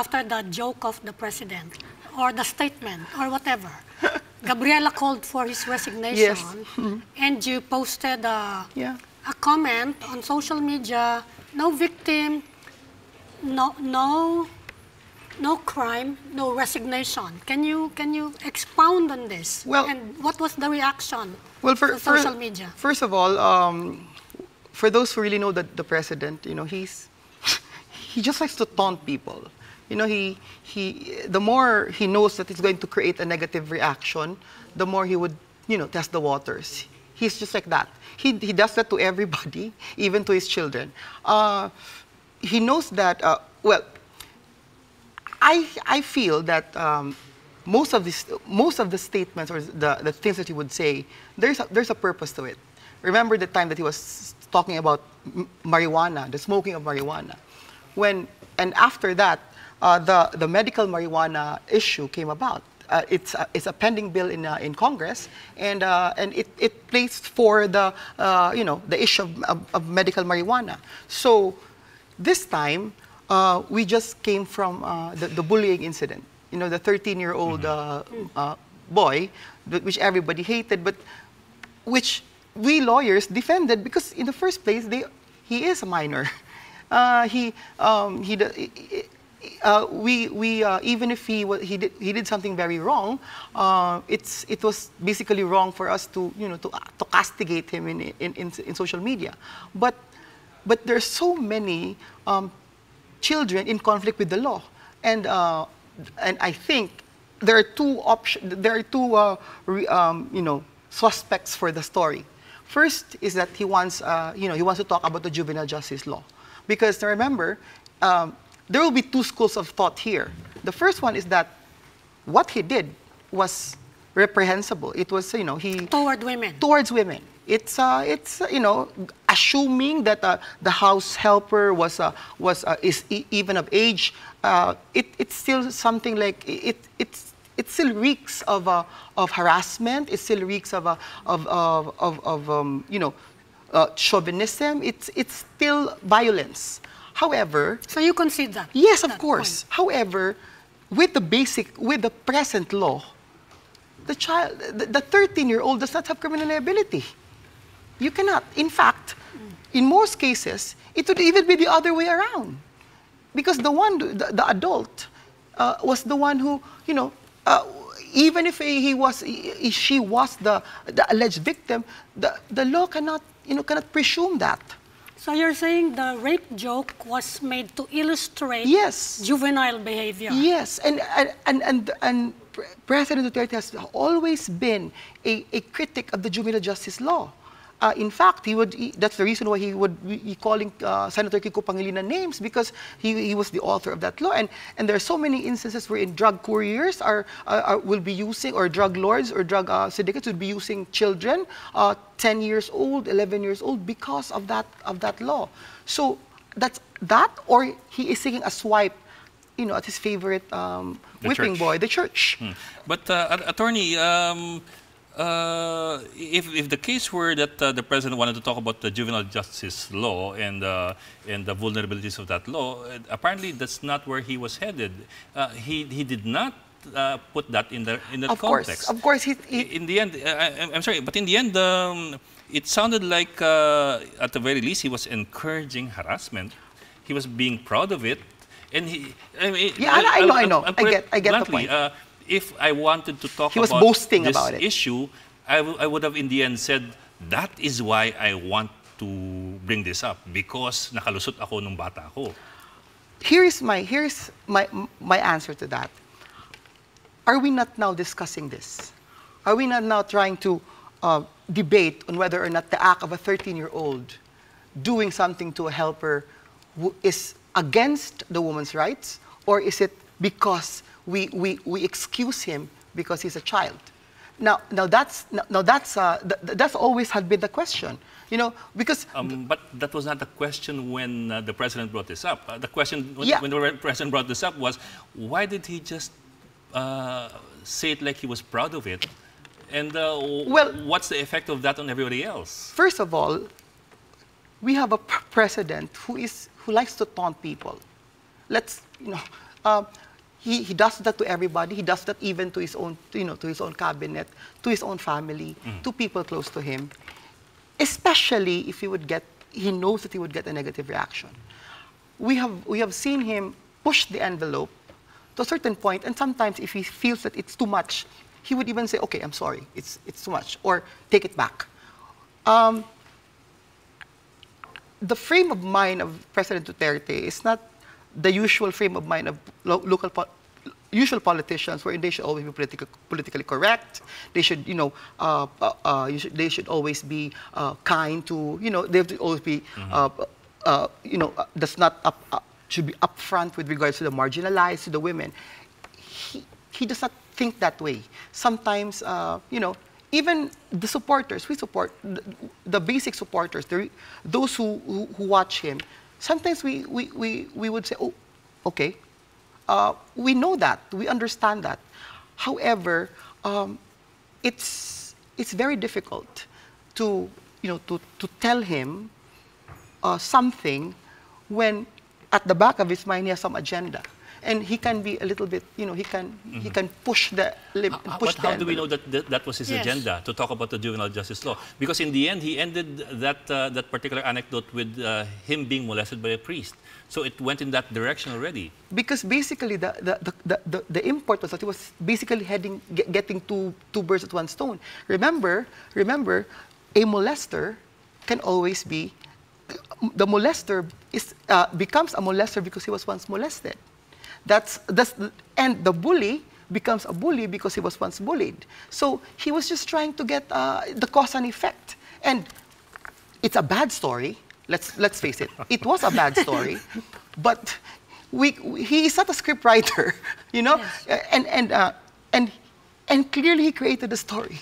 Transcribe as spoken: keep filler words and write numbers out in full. after the joke of the president or the statement or whatever, Gabriela called for his resignation, yes. mm. and you posted a, yeah. a comment on social media, no victim, no, no, no crime, no resignation. Can you, can you expound on this? Well, and what was the reaction well, for, to social for, media? First of all, um, for those who really know the, the president, you know, he's, he just likes to taunt people. You know, he, he, the more he knows that it's going to create a negative reaction, the more he would, you know, test the waters. He's just like that. He, he does that to everybody, even to his children. Uh, he knows that, uh, well, I, I feel that um, most, of this, most of the statements or the, the things that he would say, there's a, there's a purpose to it. Remember the time that he was talking about marijuana, the smoking of marijuana. When, and after that, Uh, the, the medical marijuana issue came about. Uh, it's, uh, it's a pending bill in, uh, in Congress, and, uh, and it, it plays for the, uh, you know, the issue of, of, of medical marijuana. So this time, uh, we just came from uh, the, the bullying incident. You know, the thirteen-year-old mm-hmm. uh, uh, boy, which everybody hated, but which we lawyers defended because in the first place, they, he is a minor. Uh, he, um, he, he Uh, we, we uh, even if he, he, did, he did something very wrong, uh, it's, it was basically wrong for us to, you know, to, uh, to castigate him in, in, in, in social media. But, but there are so many um, children in conflict with the law. And, uh, and I think there are two, there are two uh, re um, you know, suspects for the story. First is that he wants, uh, you know, he wants to talk about the juvenile justice law. Because remember, um, there will be two schools of thought here. The first one is that what he did was reprehensible. It was, you know, he... Toward women. Towards women. It's, uh, it's uh, you know, assuming that uh, the house helper was, uh, was uh, is e even of age, uh, it, it's still something like, it, it's, it still reeks of, uh, of harassment. It still reeks of, uh, of, of, of, of um, you know, uh, chauvinism. It's, it's still violence. However, so you concede that? Yes, of course. However, with the basic, with the present law, the child, the thirteen-year-old does not have criminal liability. You cannot. In fact, in most cases, it would even be the other way around, because the one, the, the adult, uh, was the one who, you know, uh, even if he was, if she was the, the alleged victim, the the law cannot, you know, cannot presume that. So you're saying the rape joke was made to illustrate yes. juvenile behavior? Yes, and, and, and, and, and President Duterte has always been a, a critic of the juvenile justice law. Uh, in fact, he would, he, that's the reason why he would be calling uh, Senator Kiko Pangilinan names, because he, he was the author of that law. And, and there are so many instances where in drug couriers are, uh, are, will be using, or drug lords or drug uh, syndicates would be using children, uh, ten years old, eleven years old, because of that, of that law. So that's that, or he is taking a swipe, you know, at his favorite um, whipping boy, the church. Hmm. But uh, attorney, um, uh, if, if the case were that uh, the president wanted to talk about the juvenile justice law and, uh, and the vulnerabilities of that law, apparently that's not where he was headed. Uh, he, he did not Uh, put that in the in that of context. Of course, of course. He, he in the end, uh, I, I'm sorry, but in the end, um, it sounded like uh, at the very least he was encouraging harassment. He was being proud of it, and he. I mean, yeah, I, I, I know, I know. I, I, I get, I get bluntly, the point. Uh, if I wanted to talk he was about boasting this about it. issue, I, I would have in the end said that is why I want to bring this up because nakalusot ako nung bata ako. Here is my here is my my answer to that. Are we not now discussing this? Are we not now trying to uh, debate on whether or not the act of a thirteen-year-old doing something to a helper is against the woman's rights, or is it because we, we, we excuse him because he's a child? Now, now that's, now that's, uh, th that's always had been the question, you know, because... Um, but that was not the question when uh, the president brought this up. Uh, the question when, yeah. when the president brought this up was, why did he just... Uh, say it like he was proud of it, and uh, well, what's the effect of that on everybody else? First of all, we have a president who is who likes to taunt people. Let's, you know, uh, he, he does that to everybody. He does that even to his own, you know, to his own cabinet, to his own family, mm. to people close to him. Especially if he would get, he knows that he would get a negative reaction. We have, we have seen him push the envelope to a certain point, and sometimes if he feels that it's too much, he would even say, okay, I'm sorry, it's, it's too much, or take it back. Um, the frame of mind of President Duterte is not the usual frame of mind of lo local po usual politicians, where they should always be politica politically correct. They should, you know, uh, uh, uh, you should, they should always be uh, kind to, you know, they have to always be, mm-hmm. uh, uh, you know, uh, that's not up, uh, should be upfront with regards to the marginalized, to the women. He, he does not think that way. Sometimes, uh, you know, even the supporters, we support, the, the basic supporters, the, those who, who, who watch him, sometimes we, we, we, we would say, oh, okay. Uh, we know that, we understand that. However, um, it's, it's very difficult to, you know, to, to tell him uh, something when at the back of his mind he has some agenda. And he can be a little bit, you know, he can, mm-hmm. he can push the... Push but how the do we know that that, that was his yes. agenda, to talk about the juvenile justice law? Because in the end, he ended that, uh, that particular anecdote with uh, him being molested by a priest. So it went in that direction already. Because basically, the, the, the, the, the import was that he was basically heading, get, getting two, two birds at one stone. Remember, remember, a molester can always be... The molester is, uh, becomes a molester because he was once molested. That's, that's, and the bully becomes a bully because he was once bullied. So he was just trying to get uh, the cause and effect. And it's a bad story. Let's, let's face it. It was a bad story. But we, we, he is not a scriptwriter, you know? Yes. And, and, uh, and, and clearly he created a story.